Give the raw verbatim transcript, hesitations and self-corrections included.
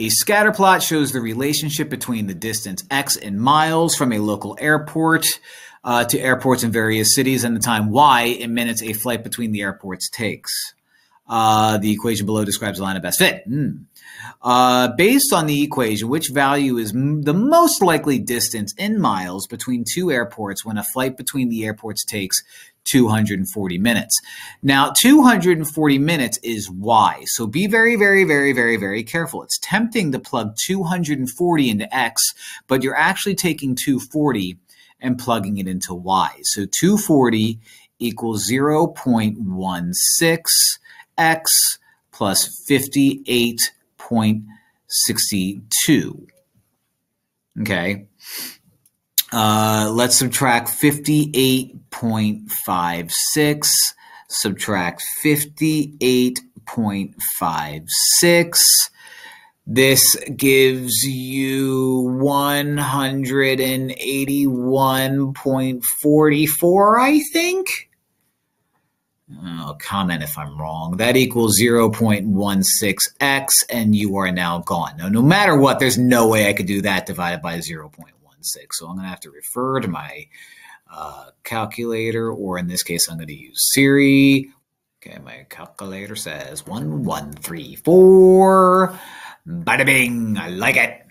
A scatter plot shows the relationship between the distance x in miles from a local airport uh, to airports in various cities and the time y in minutes a flight between the airports takes. Uh, the equation below describes the line of best fit. Mm. Uh, based on the equation, which value is m the most likely distance in miles between two airports when a flight between the airports takes two hundred forty minutes? Now, two hundred forty minutes is y. So be very, very, very, very, very careful. It's tempting to plug two hundred forty into x, but you're actually taking two hundred forty and plugging it into y. So two hundred forty equals zero point one six x plus fifty-eight point six two. Okay. Uh, let's subtract fifty-eight point five six. Subtract fifty-eight point five six. This gives you one hundred eighty-one point four four, I think. I'll comment if I'm wrong. That equals zero point one six x, and you are now gone. Now, no matter what, there's no way I could do that divided by zero point one six. So I'm going to have to refer to my uh, calculator, or in this case, I'm going to use Siri. Okay, my calculator says one one three four. Bada bing, I like it.